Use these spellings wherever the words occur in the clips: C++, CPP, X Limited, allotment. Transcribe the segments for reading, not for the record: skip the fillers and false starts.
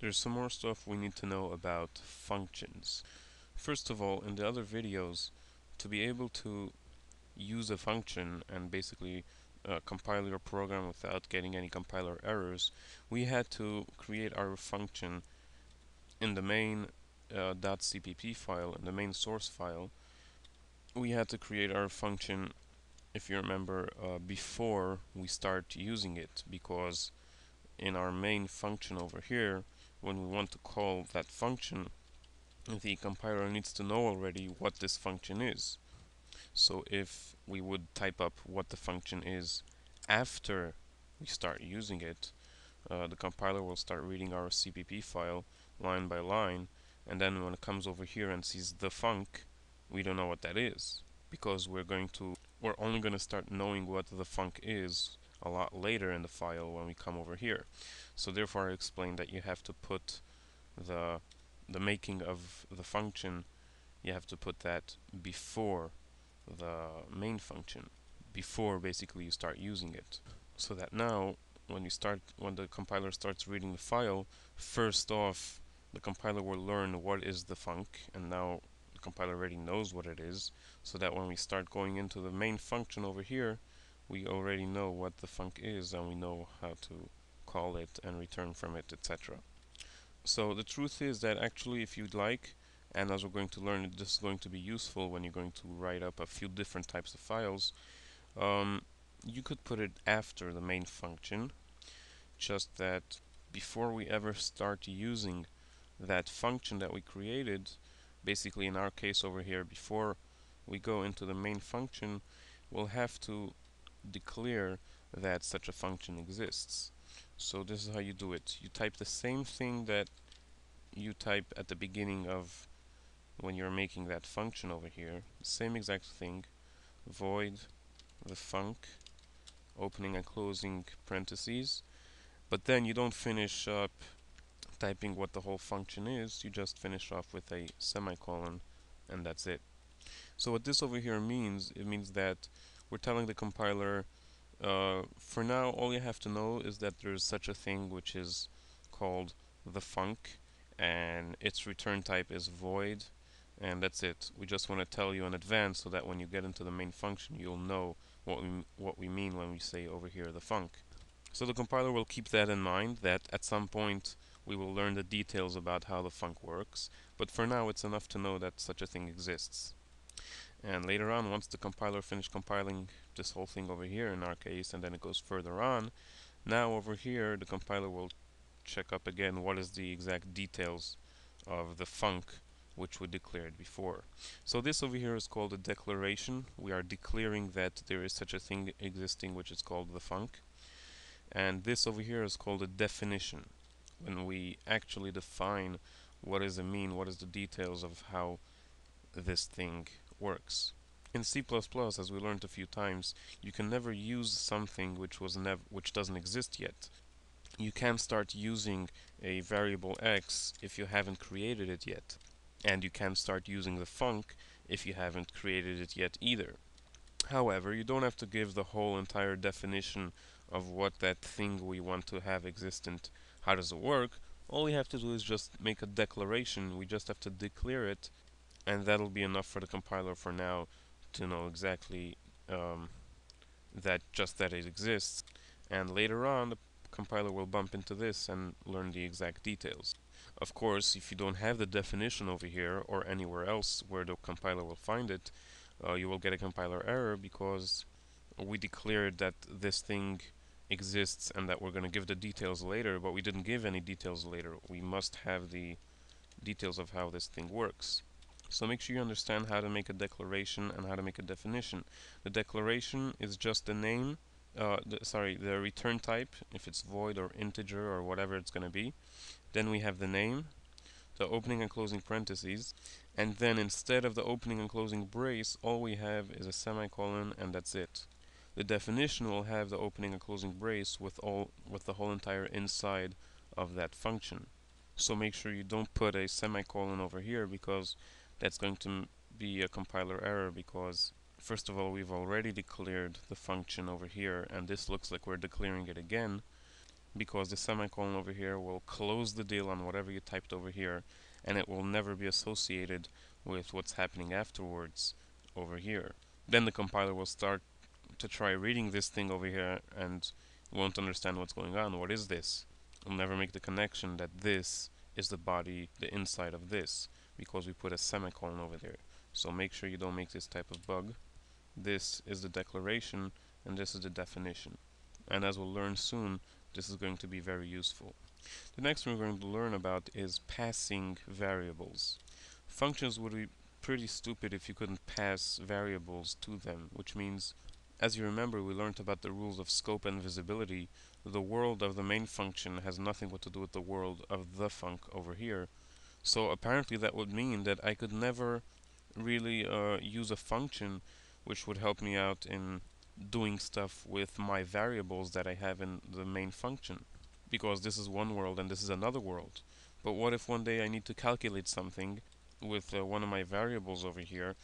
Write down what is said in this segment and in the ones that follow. There's some more stuff we need to know about functions. First of all, in the other videos, to be able to use a function and basically compile your program without getting any compiler errors, we had to create our function in the main .cpp file, in the main source file. We had to create our function, if you remember, before we start using it, because in our main function over here, when we want to call that function, the compiler needs to know already what this function is. So if we would type up what the function is after we start using it, the compiler will start reading our CPP file line by line, and then when it comes over here and sees the func, we don't know what that is, because we're only going to start knowing what the func is a lot later in the file when we come over here. So therefore I explained that you have to put the making of the function, you have to put that before the main function, before basically you start using it, so that now when the compiler starts reading the file, first off the compiler will learn what is the func, and now the compiler already knows what it is, so that when we start going into the main function over here, we already know what the func is and we know how to call it and return from it, etc. So the truth is that actually, if you'd like, and as we're going to learn, this is going to be useful when you're going to write up a few different types of files, you could put it after the main function, just that before we ever start using that function that we created, basically in our case over here, before we go into the main function, we'll have to declare that such a function exists. So this is how you do it. You type the same thing that you type at the beginning of when you're making that function over here, same exact thing, void the func, opening and closing parentheses, but then you don't finish up typing what the whole function is, you just finish off with a semicolon, and that's it. So what this over here means, it means that we're telling the compiler, for now all you have to know is that there's such a thing which is called the func, and its return type is void, and that's it. We just want to tell you in advance so that when you get into the main function you'll know what we mean when we say over here the func. So the compiler will keep that in mind, that at some point we will learn the details about how the func works, but for now it's enough to know that such a thing exists. And later on, once the compiler finished compiling this whole thing over here in our case, and then it goes further on, now over here the compiler will check up again what is the exact details of the func which we declared before. So this over here is called a declaration. We are declaring that there is such a thing existing which is called the func. And this over here is called a definition, when we actually define what does it mean, what is the details of how this thing works. In C++, as we learned a few times, you can never use something which doesn't exist yet. You can start using a variable x if you haven't created it yet, and you can start using the func if you haven't created it yet either. However, you don't have to give the whole entire definition of what that thing we want to have existent, how does it work. All we have to do is just make a declaration. We just have to declare it, and that'll be enough for the compiler for now to know exactly that it exists, and later on the compiler will bump into this and learn the exact details. Of course, if you don't have the definition over here or anywhere else where the compiler will find it, you will get a compiler error, because we declared that this thing exists and that we're going to give the details later, but we didn't give any details later. We must have the details of how this thing works. So make sure you understand how to make a declaration and how to make a definition. The declaration is just the name, the return type, if it's void or integer or whatever it's going to be. Then we have the name, the opening and closing parentheses, and then instead of the opening and closing brace, all we have is a semicolon, and that's it. The definition will have the opening and closing brace with the whole entire inside of that function. So make sure you don't put a semicolon over here, because that's going to be a compiler error, because first of all, we've already declared the function over here, and this looks like we're declaring it again. because the semicolon over here will close the deal on whatever you typed over here, and it will never be associated with what's happening afterwards over here. Then the compiler will start to try reading this thing over here and won't understand what's going on. What is this? It'll never make the connection that this is the body, the inside of this, because we put a semicolon over there. So make sure you don't make this type of bug. This is the declaration and this is the definition. And as we'll learn soon, this is going to be very useful. The next one we're going to learn about is passing variables. Functions would be pretty stupid if you couldn't pass variables to them, which means, as you remember, we learned about the rules of scope and visibility. The world of the main function has nothing to do with the world of the func over here. So apparently that would mean that I could never really use a function which would help me out in doing stuff with my variables that I have in the main function, because this is one world and this is another world. But what if one day I need to calculate something with one of my variables over here,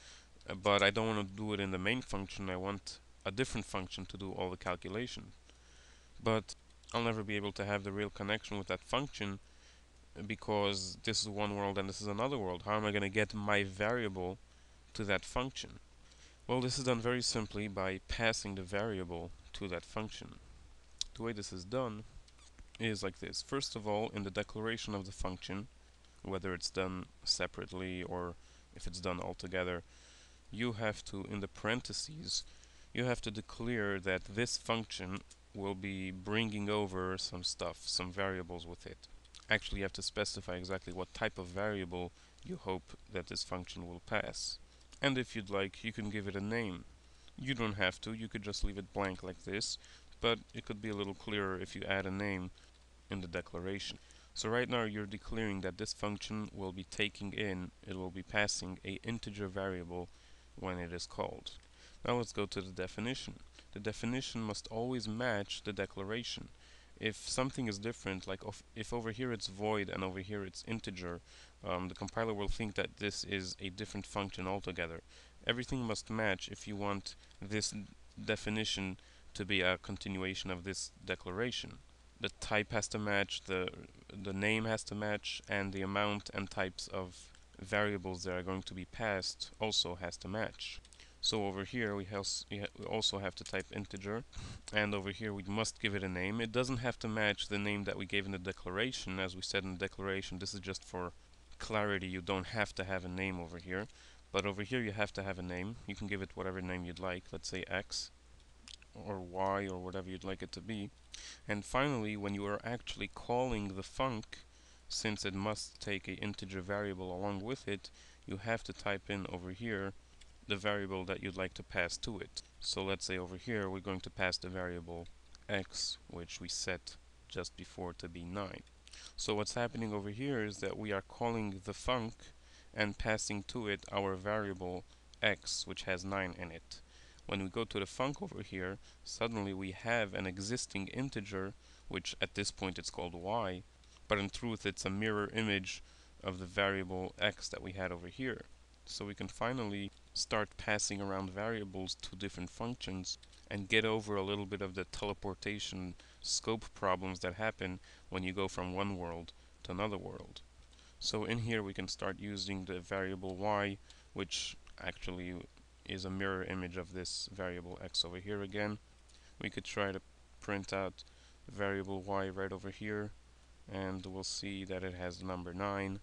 but I don't want to do it in the main function, I want a different function to do all the calculation. But I'll never be able to have the real connection with that function because this is one world and this is another world. How am I going to get my variable to that function? Well, this is done very simply by passing the variable to that function. The way this is done is like this. First of all, in the declaration of the function, whether it's done separately or if it's done altogether, you have to, in the parentheses, you have to declare that this function will be bringing over some stuff, some variables with it. Actually, you have to specify exactly what type of variable you hope that this function will pass. And if you'd like, you can give it a name. You don't have to, you could just leave it blank like this, but it could be a little clearer if you add a name in the declaration. So right now you're declaring that this function will be taking in, it will be passing an integer variable when it is called. Now let's go to the definition. The definition must always match the declaration. If something is different, like if over here it's void and over here it's integer, the compiler will think that this is a different function altogether. Everything must match if you want this definition to be a continuation of this declaration. The type has to match, the name has to match, and the amount and types of variables that are going to be passed also has to match. So over here we also have to type integer, and over here we must give it a name. It doesn't have to match the name that we gave in the declaration. As we said in the declaration, this is just for clarity, you don't have to have a name over here. But over here you have to have a name. You can give it whatever name you'd like, let's say X or Y or whatever you'd like it to be. And finally, when you are actually calling the func, since it must take an integer variable along with it, you have to type in over here the variable that you'd like to pass to it. So let's say over here we're going to pass the variable x, which we set just before to be 9. So what's happening over here is that we are calling the func and passing to it our variable x, which has 9 in it. When we go to the func over here, suddenly we have an existing integer, which at this point it's called y, but in truth it's a mirror image of the variable x that we had over here. So we can finally start passing around variables to different functions and get over a little bit of the teleportation scope problems that happen when you go from one world to another world. So in here we can start using the variable y, which actually is a mirror image of this variable x over here again. We could try to print out variable y right over here, and we'll see that it has the number 9,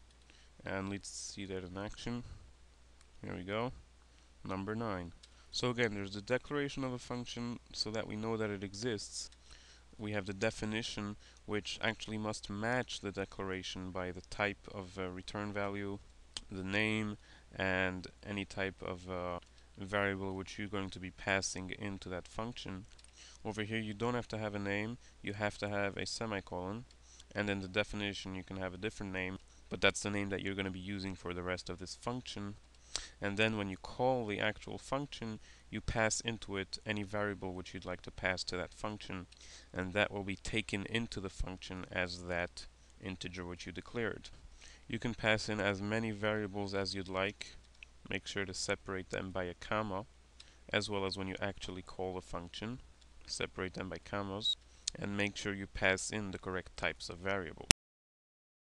and let's see that in action. Here we go, number 9. So again, there's the declaration of a function so that we know that it exists. We have the definition, which actually must match the declaration by the type of return value, the name, and any type of variable which you're going to be passing into that function. Over here you don't have to have a name, you have to have a semicolon, and in the definition you can have a different name, but that's the name that you're going to be using for the rest of this function. And then when you call the actual function, you pass into it any variable which you'd like to pass to that function, and that will be taken into the function as that integer which you declared. You can pass in as many variables as you'd like. Make sure to separate them by a comma, as well as when you actually call the function, separate them by commas. and make sure you pass in the correct types of variables.